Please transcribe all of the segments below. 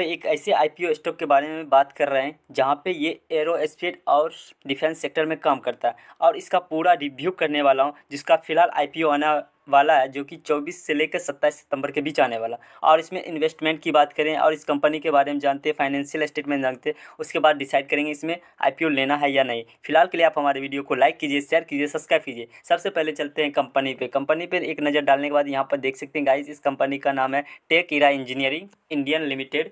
पे एक ऐसे आईपीओ स्टॉक के बारे में बात कर रहे हैं जहां पे ये एरोस्पेस और डिफेंस सेक्टर में काम करता है और इसका पूरा रिव्यू करने वाला हूं, जिसका फिलहाल आईपीओ आना वाला है जो कि 24 से लेकर 27 सितंबर के बीच आने वाला। और इसमें इन्वेस्टमेंट की बात करें और इस कंपनी के बारे में जानते हैं, फाइनेंशियल स्टेटमेंट जानते हैं, उसके बाद डिसाइड करेंगे इसमें आईपीओ लेना है या नहीं। फिलहाल के लिए आप हमारे वीडियो को लाइक कीजिए, शेयर कीजिए, सब्सक्राइब कीजिए। सबसे पहले चलते हैं कंपनी पे। कंपनी पर एक नज़र डालने के बाद यहाँ पर देख सकते हैं गाइस, इस कंपनी का नाम है take Ira engineering Indian limited.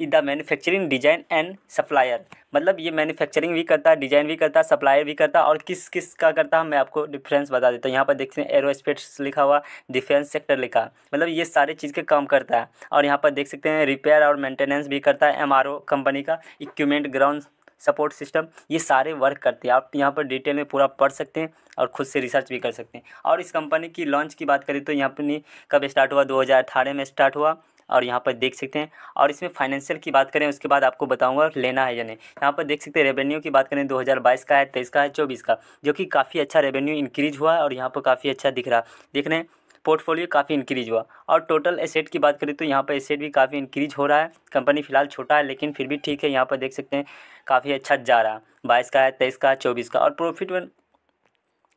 Is the manufacturing, design and supplier, मतलब ये मैन्युफैक्चरिंग भी करता है, डिज़ाइन भी करता है, सप्लायर भी करता है। और किस किस का करता है मैं आपको डिफरेंस बता देता हूँ। यहाँ पर देखते हैं एरोस्पेस लिखा हुआ, डिफेंस सेक्टर लिखा, मतलब ये सारे चीज़ के काम करता है। और यहाँ पर देख सकते हैं रिपेयर और मेंटेनेंस भी करता है, एमआरओ कंपनी का, इक्विपमेंट, ग्राउंड सपोर्ट सिस्टम, ये सारे वर्क करते हैं। आप यहाँ पर डिटेल में पूरा पढ़ सकते हैं और खुद से रिसर्च भी कर सकते हैं। और इस कंपनी की लॉन्च की बात करें तो यहाँ पर कब स्टार्ट हुआ, 2018 में स्टार्ट हुआ और यहाँ पर देख सकते हैं। और इसमें फाइनेंशियल की बात करें, उसके बाद आपको बताऊंगा लेना है या नहीं। यहाँ पर देख सकते हैं रेवेन्यू की बात करें 2022 का है, 23 का है, 24 का, जो कि काफ़ी अच्छा रेवेन्यू इंक्रीज हुआ और यहाँ पर काफ़ी अच्छा दिख रहा देख रहे हैं। पोर्टफोलियो काफ़ी इंक्रीज हुआ और टोटल एसेट की बात करें तो यहाँ पर एसेट भी काफ़ी इंक्रीज हो रहा है। कंपनी फिलहाल छोटा है लेकिन फिर भी ठीक है, यहाँ पर देख सकते हैं काफ़ी अच्छा जा रहा है। 22 का है, 23 का है, 24 का। और प्रॉफिट में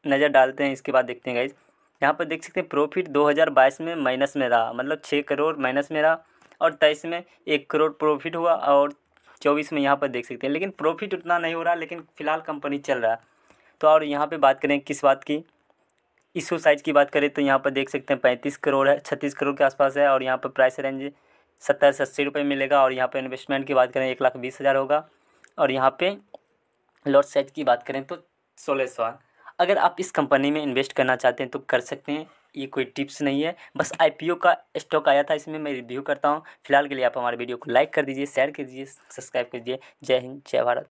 नज़र डालते हैं, इसके बाद देखते हैं गाइस। यहाँ पर देख सकते हैं प्रॉफिट 2022 में माइनस में रहा, मतलब 6 करोड़ माइनस में रहा। और 23 में 1 करोड़ प्रॉफिट हुआ और 24 में यहाँ पर देख सकते हैं, लेकिन प्रॉफिट उतना नहीं हो रहा, लेकिन फ़िलहाल कंपनी चल रहा है। तो और यहाँ पे बात करें किस बात की, इशू साइज़ की बात करें तो यहाँ पर देख सकते हैं 35 करोड़ है, 36 करोड़ के आसपास है। और यहाँ पर प्राइस रेंज 70 से 80 रुपये मिलेगा। और यहाँ पर इन्वेस्टमेंट की बात करें 1,20,000 होगा। और यहाँ पर लॉट साइज़ की बात करें तो 1600। अगर आप इस कंपनी में इन्वेस्ट करना चाहते हैं तो कर सकते हैं, ये कोई टिप्स नहीं है, बस आईपीओ का स्टॉक आया था, इसमें मैं रिव्यू करता हूँ। फिलहाल के लिए आप हमारे वीडियो को लाइक कर दीजिए, शेयर कर दीजिए, सब्सक्राइब कर दीजिए। जय हिंद, जय भारत।